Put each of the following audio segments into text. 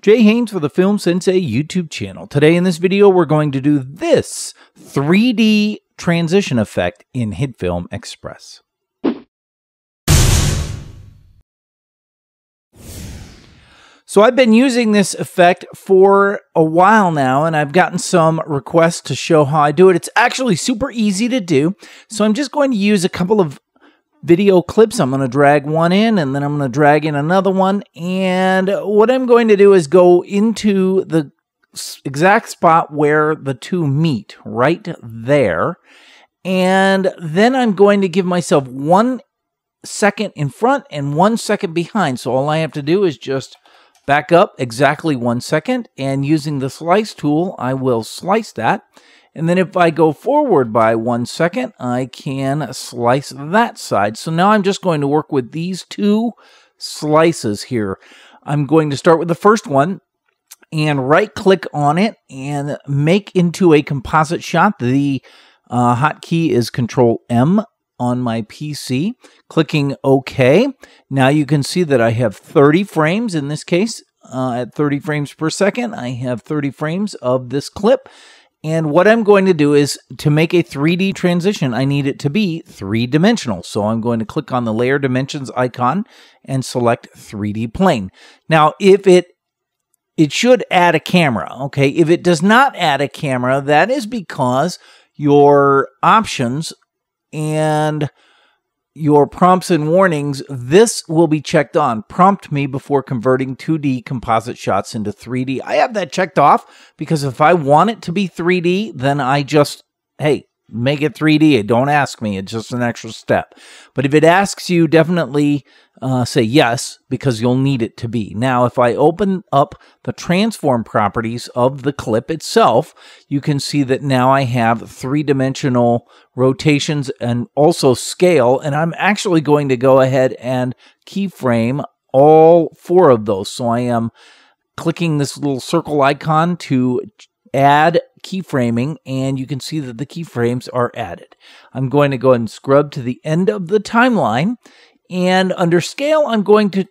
Jay Haynes for the Film Sensei YouTube channel. Today in this video, we're going to do this 3D transition effect in HitFilm Express. So I've been using this effect for a while now, and I've gotten some requests to show how I do it. It's actually super easy to do, so I'm just going to use a couple of video clips. I'm going to drag one in, and then I'm going to drag in another one, and what I'm going to do is go into the exact spot where the two meet, right there, and then I'm going to give myself 1 second in front and 1 second behind, so all I have to do is just back up exactly 1 second, and using the slice tool, I will slice that. And then if I go forward by 1 second, I can slice that side. So now I'm just going to work with these two slices here. I'm going to start with the first one and right-click on it and make into a composite shot. The hotkey is Control-M on my PC. Clicking OK. Now you can see that I have 30 frames in this case. At 30 frames per second, I have 30 frames of this clip. And what I'm going to do is, to make a 3D transition, I need it to be three-dimensional. So I'm going to click on the Layer Dimensions icon and select 3D Plane. Now, if it should add a camera, okay? If it does not add a camera, that is because your options and your prompts and warnings, this will be checked on. Prompt me before converting 2D composite shots into 3D. I have that checked off because if I want it to be 3D, then I just, hey, make it 3D. Don't ask me. It's just an extra step. But if it asks you, definitely say yes, because you'll need it to be. Now, if I open up the transform properties of the clip itself, you can see that now I have three-dimensional rotations and also scale. And I'm actually going to go ahead and keyframe all four of those. So I am clicking this little circle icon to add keyframing, and you can see that the keyframes are added. I'm going to go ahead and scrub to the end of the timeline, and under scale, I'm going to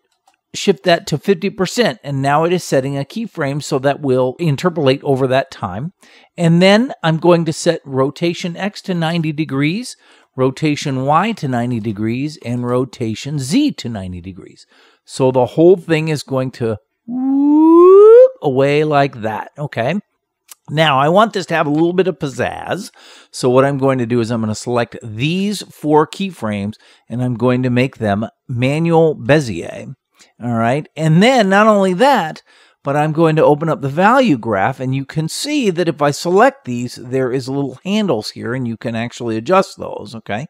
shift that to 50%, and now it is setting a keyframe, so that will interpolate over that time. And then I'm going to set rotation X to 90 degrees, rotation Y to 90 degrees, and rotation Z to 90 degrees. So the whole thing is going to whoop away like that, okay? Now, I want this to have a little bit of pizzazz, so what I'm going to do is I'm going to select these four keyframes, and I'm going to make them manual Bezier, all right? And then, not only that, but I'm going to open up the value graph, and you can see that if I select these, there is little handles here, and you can actually adjust those, okay?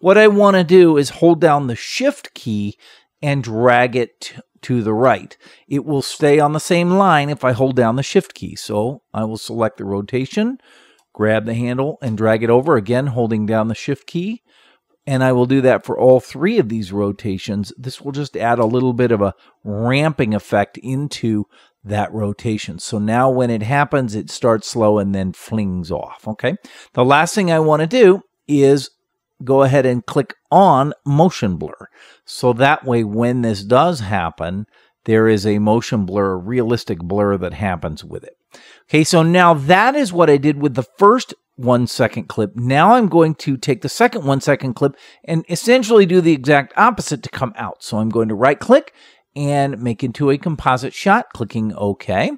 What I want to do is hold down the Shift key and drag it to the right. It will stay on the same line if I hold down the Shift key. So I will select the rotation, grab the handle, and drag it over, again holding down the Shift key. And I will do that for all three of these rotations. This will just add a little bit of a ramping effect into that rotation. So now when it happens, it starts slow and then flings off, okay? The last thing I want to do is go ahead and click on motion blur. So that way, when this does happen, there is a motion blur, a realistic blur that happens with it. Okay, so now that is what I did with the first 1 second clip. Now I'm going to take the second 1 second clip and essentially do the exact opposite to come out. So I'm going to right click and make into a composite shot, clicking OK.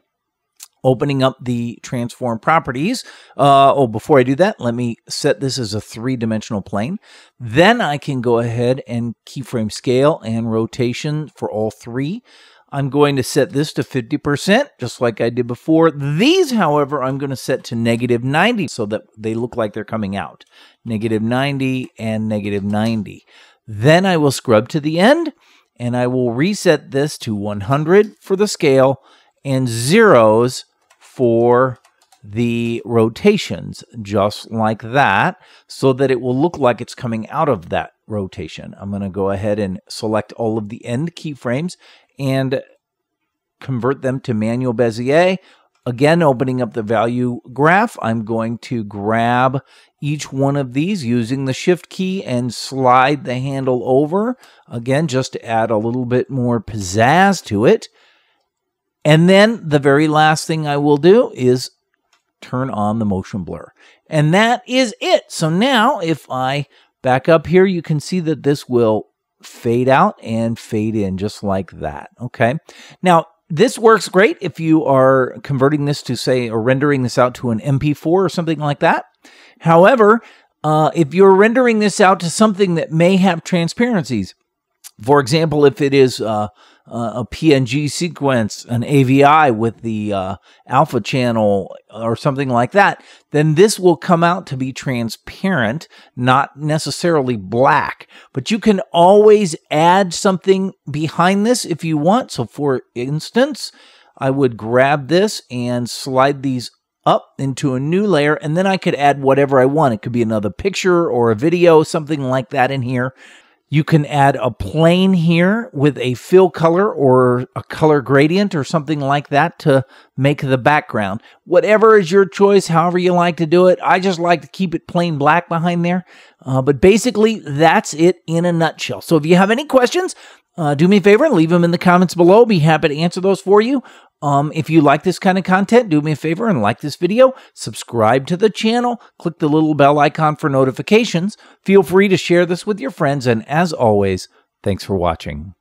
Opening up the transform properties. Before I do that, let me set this as a three-dimensional plane. Then I can go ahead and keyframe scale and rotation for all three. I'm going to set this to 50%, just like I did before. These, however, I'm going to set to negative 90 so that they look like they're coming out. Negative 90 and negative 90. Then I will scrub to the end, and I will reset this to 100 for the scale and zeros for the rotations, just like that, so that it will look like it's coming out of that rotation. I'm going to go ahead and select all of the end keyframes and convert them to manual Bezier. Again, opening up the value graph, I'm going to grab each one of these using the Shift key and slide the handle over, again, just to add a little bit more pizzazz to it. And then the very last thing I will do is turn on the motion blur. And that is it. So now if I back up here, you can see that this will fade out and fade in just like that. Okay. Now, this works great if you are converting this to, say, or rendering this out to an MP4 or something like that. However, if you're rendering this out to something that may have transparencies, for example, if it is a PNG sequence, an AVI with the alpha channel or something like that, then this will come out to be transparent, not necessarily black. But you can always add something behind this if you want. So for instance, I would grab this and slide these up into a new layer, and then I could add whatever I want. It could be another picture or a video, something like that in here. You can add a plane here with a fill color or a color gradient or something like that to make the background. Whatever is your choice, however you like to do it. I just like to keep it plain black behind there. But basically, that's it in a nutshell. So if you have any questions, do me a favor, leave them in the comments below. Be happy to answer those for you. If you like this kind of content, do me a favor and like this video, subscribe to the channel, click the little bell icon for notifications. Feel free to share this with your friends, and as always, thanks for watching.